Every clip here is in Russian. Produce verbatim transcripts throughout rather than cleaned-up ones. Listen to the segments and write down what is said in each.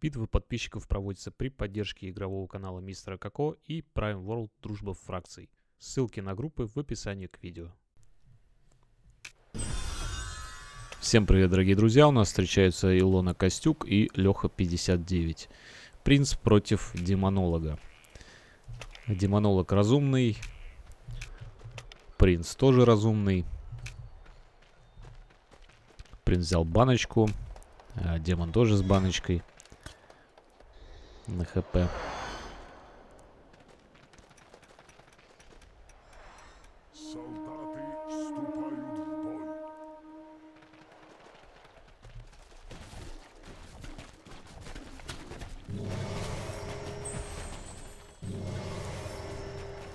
Битвы подписчиков проводятся при поддержке игрового канала Мистера Коко и Prime World Дружба фракций. Ссылки на группы в описании к видео. Всем привет, дорогие друзья! У нас встречаются Илона Костюк и Леха пятьдесят девять. Принц против демонолога. Демонолог разумный. Принц тоже разумный. Принц взял баночку. А демон тоже с баночкой. На ХП.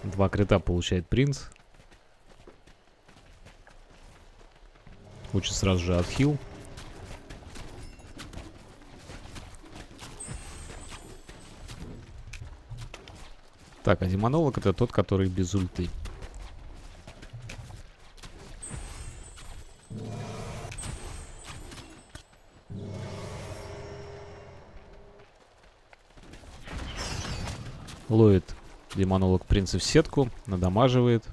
Два крита получает принц. Хочет сразу же отхил. Так, а демонолог — это тот, который без ульты. Ловит демонолог принца в сетку, надамаживает.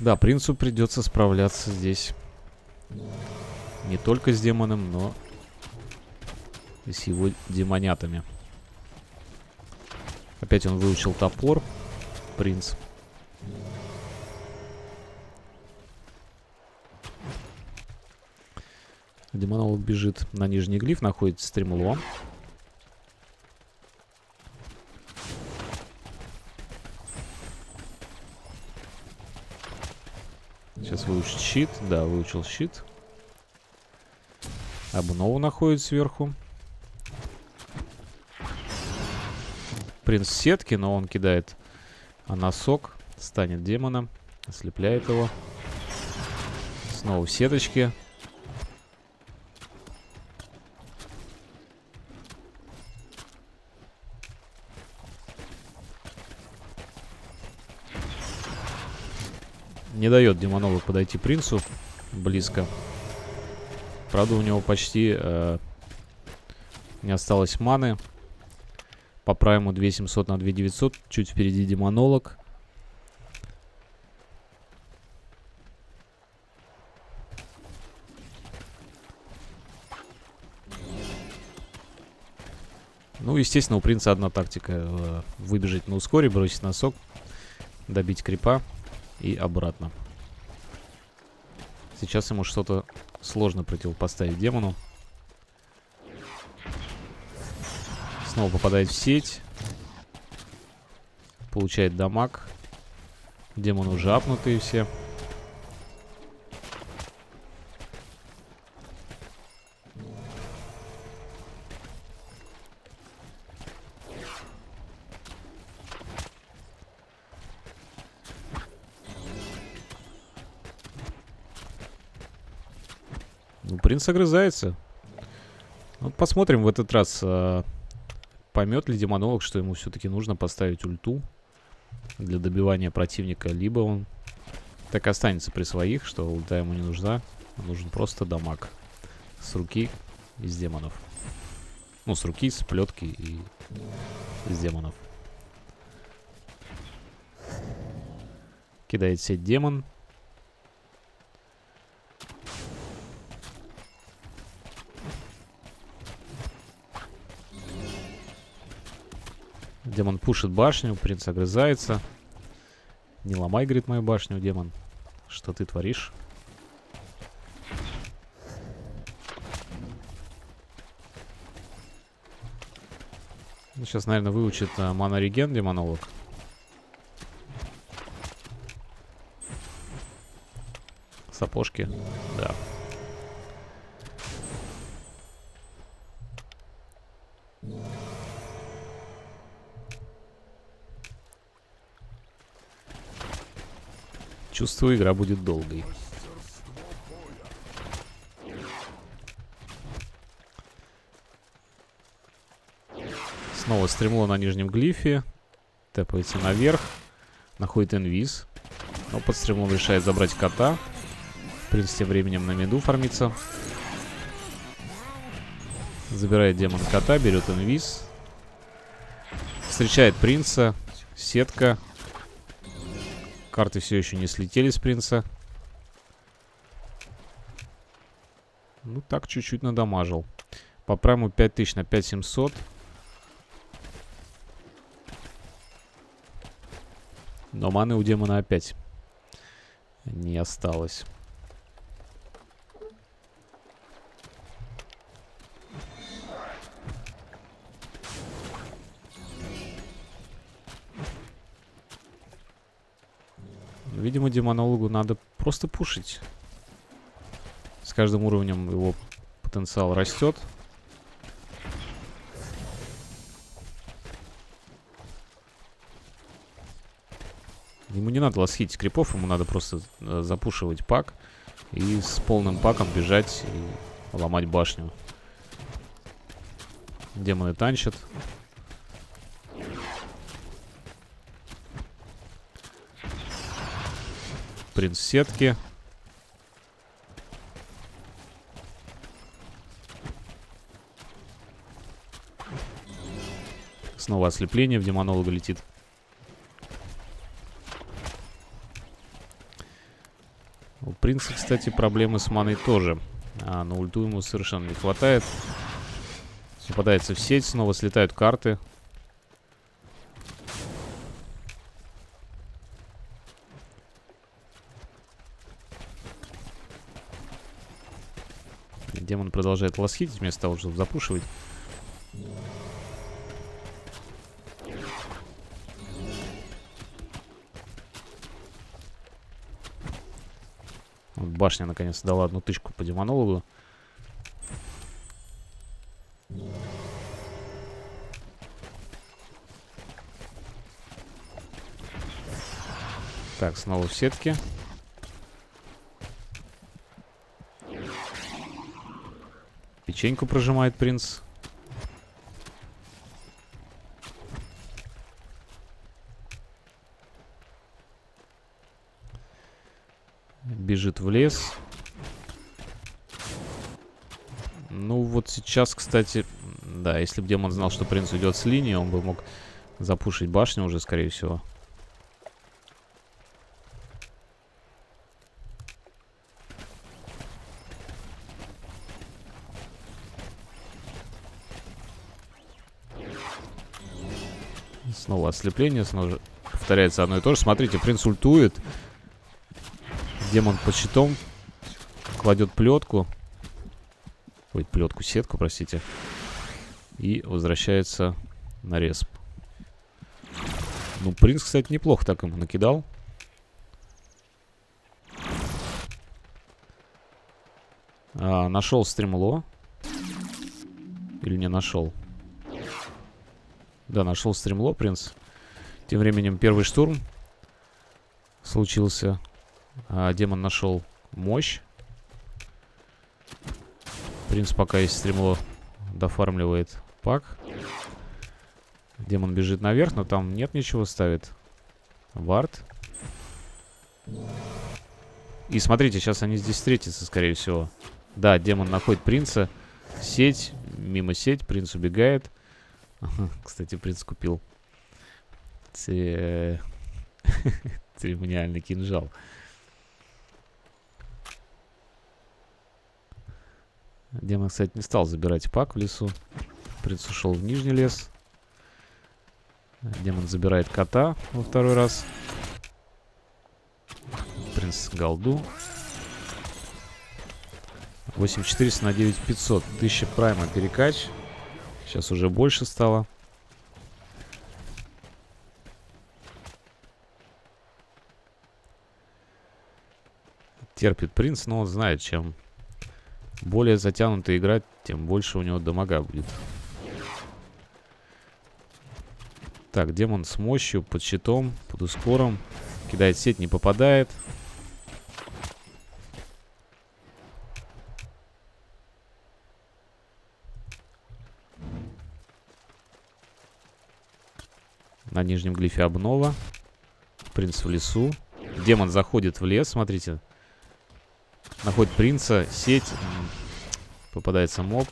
Да, принцу придется справляться здесь не только с демоном, но и с его демонятами. Опять он выучил топор, принц. Демонолог бежит на нижний глиф, находится Тремулон. Сейчас выучит щит, да, выучил щит. Обнову находит сверху. Принц в сетке, но он кидает а носок, станет демона, ослепляет его. Снова в сеточке. Не дает демонолог подойти принцу близко. Правда, у него почти э, не осталось маны. По прайму две тысячи семьсот на две тысячи девятьсот. Чуть впереди демонолог. Ну, естественно, у принца одна тактика. Выбежать на ускоре, бросить носок, добить крипа и обратно. Сейчас ему что-то сложно противопоставить демону. Снова попадает в сеть. Получает дамаг. Демоны уже апнутые все. Ну, принц огрызается. Ну, посмотрим в этот раз... Поймет ли демонолог, что ему все-таки нужно поставить ульту для добивания противника, либо он так останется при своих, что ульта ему не нужна, нужен просто дамаг с руки из демонов. Ну, с руки, с плетки и из демонов. Кидает сеть демон. Демон пушит башню, принц огрызается. Не ломай, говорит, мою башню, демон. Что ты творишь? Ну, сейчас, наверное, выучит а, манореген демонолог. Сапожки, да. Чувствую, игра будет долгой. Снова стремло на нижнем глифе. Тэпается наверх. Находит инвиз. Но под стремлом решает забрать кота. Принц тем временем на миду фармится. Забирает демон кота, берет инвиз. Встречает принца. Сетка. Карты все еще не слетели с принца. Ну так чуть-чуть надамажил. По прайму пять тысяч на пять тысяч семьсот. Но маны у демона опять не осталось. Видимо, демонологу надо просто пушить. С каждым уровнем его потенциал растет. Ему не надо лосхить крипов, ему надо просто запушивать пак. И с полным паком бежать и ломать башню. Демоны танчат. Принц в сетке. Снова ослепление в демонолога летит. У принца, кстати, проблемы с маной тоже. А на ульту ему совершенно не хватает. Попадается в сеть, снова слетают карты. Демон продолжает ласхитить вместо того, чтобы запушивать. Вот башня наконец-то дала одну тычку по демонологу. Так, снова в сетке. Печеньку прожимает принц. Бежит в лес. Ну вот сейчас, кстати, да, если бы демон знал, что принц уйдет с линии, он бы мог запушить башню уже, скорее всего. Снова ослепление, снова повторяется одно и то же. Смотрите, принц ультует. Демон под щитом кладет плетку. Ой, плетку, сетку, простите. И возвращается на респ. Ну, принц, кстати, неплохо так ему накидал. А, нашел стремло. Или не нашел? Да, нашел стремло, принц. Тем временем первый штурм случился. А, демон нашел мощь. Принц пока есть стремло, дофармливает пак. Демон бежит наверх, но там нет ничего, ставит вард. И смотрите, сейчас они здесь встретятся, скорее всего. Да, демон находит принца. Сеть, мимо сеть, принц убегает. Кстати, принц купил церемониальный кинжал. Демон, кстати, не стал забирать пак в лесу. Принц ушел в нижний лес. Демон забирает кота во второй раз. Принц голду. восемь тысяч четыреста на девять тысяч пятьсот. тысяча прайма перекач. Сейчас уже больше стало. Терпит принц, но он знает, чем более затянуто играть, тем больше у него дамага будет. Так, демон с мощью, под щитом, под ускором. Кидает сеть, не попадает. На нижнем глифе обнова. Принц в лесу. Демон заходит в лес, смотрите. Находит принца, сеть. Попадается моб.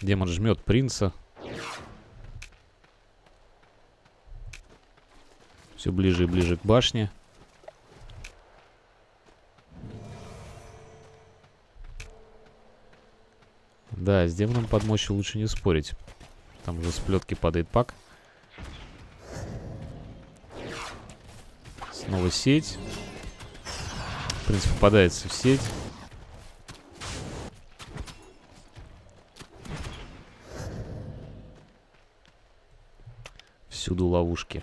Демон жмет принца. Все ближе и ближе к башне. Да, с демоном под мощью лучше не спорить. Там уже с плетки падает пак. Снова сеть. Принц попадается в сеть. Всюду ловушки.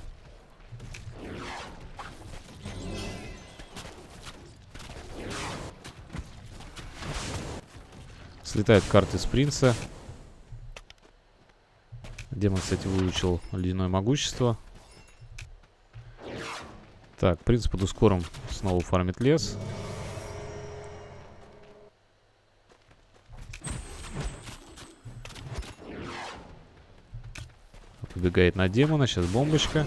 Слетают карты с принца. Демон, кстати, выучил ледяное могущество. Так, принц под ускором снова фармит лес. Побегает на демона. Сейчас бомбочка.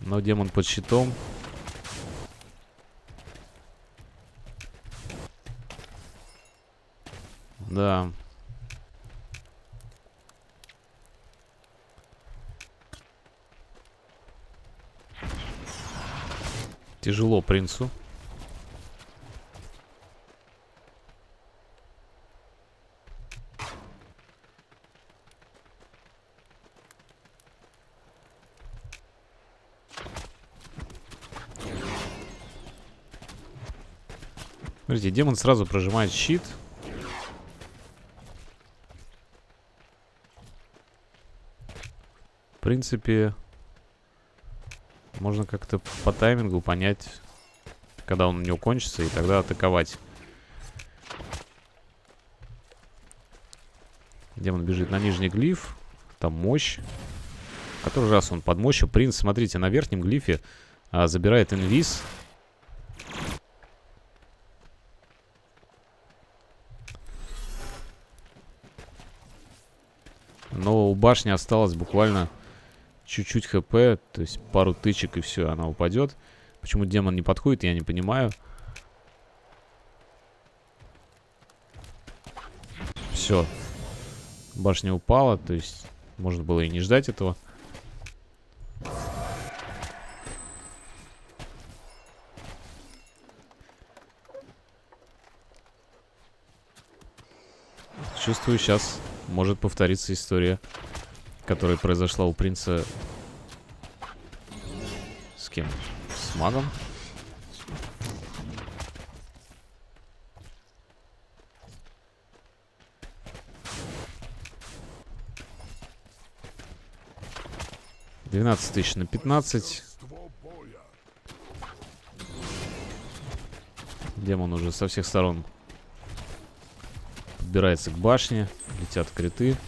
Но демон под щитом. Да. Тяжело принцу. Смотрите, демон сразу прожимает щит. В принципе, можно как-то по таймингу понять, когда он у него кончится, и тогда атаковать. Демон бежит на нижний глиф. Там мощь. Который раз он под мощью. Принц, смотрите, на верхнем глифе а, забирает инвиз. Но у башни осталось буквально чуть-чуть хп, то есть пару тычек и все, она упадет. Почему демон не подходит, я не понимаю. Все. Башня упала, то есть можно было и не ждать этого. Чувствую, сейчас может повториться история, которая произошла у принца с кем? С магом. двенадцать тысяч на пятнадцать. Демон уже со всех сторон подбирается к башне. Летят криты.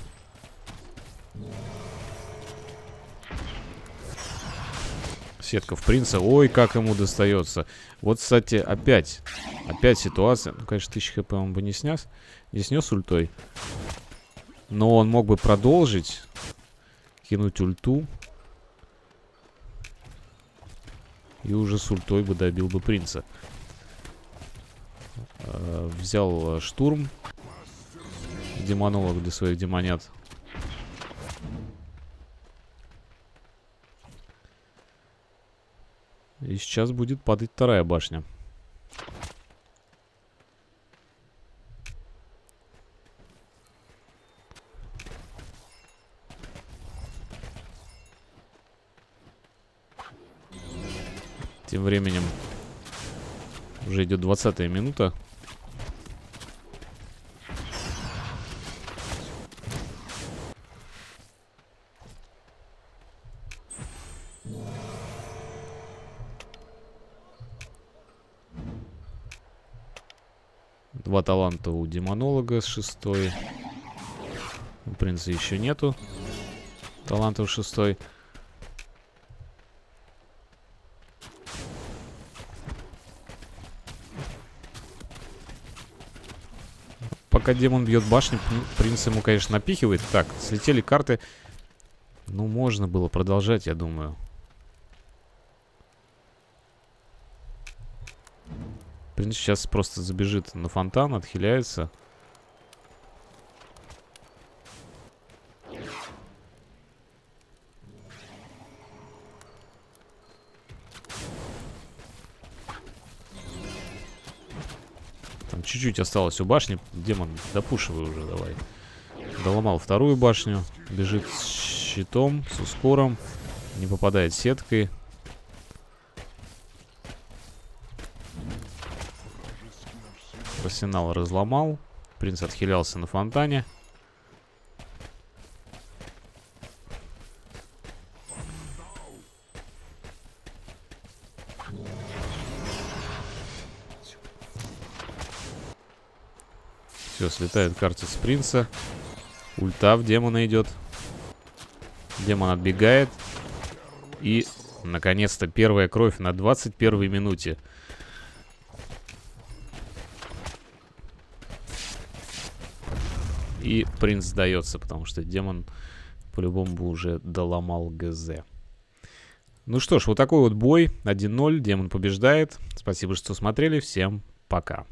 Сетка в принца. Ой, как ему достается. Вот, кстати, опять. Опять ситуация. Ну, конечно, тысяча хп он бы не снес. Не снес ультой. Но он мог бы продолжить. Кинуть ульту. И уже с ультой бы добил бы принца. Взял штурм. Демонолог для своих демонят. И сейчас будет падать вторая башня. Тем временем уже идет двадцатая минута. Два таланта у демонолога с шестой. У принца еще нету талантов шестой. Пока демон бьет башню, принц ему, конечно, напихивает. Так, слетели карты. Ну, можно было продолжать, я думаю. Принц сейчас просто забежит на фонтан, отхиляется. Там чуть-чуть осталось у башни. Демон, допушивай уже, давай. Доломал вторую башню. Бежит с щитом, с ускором. Не попадает сеткой. Арсенал разломал. Принц отхилялся на фонтане. Все, слетает карта с принца. Ульта в демона идет. Демон отбегает. И, наконец-то, первая кровь на двадцать первой минуте. И принц сдается, потому что демон по-любому бы уже доломал ГЗ. Ну что ж, вот такой вот бой. один ноль. Демон побеждает. Спасибо, что смотрели. Всем пока.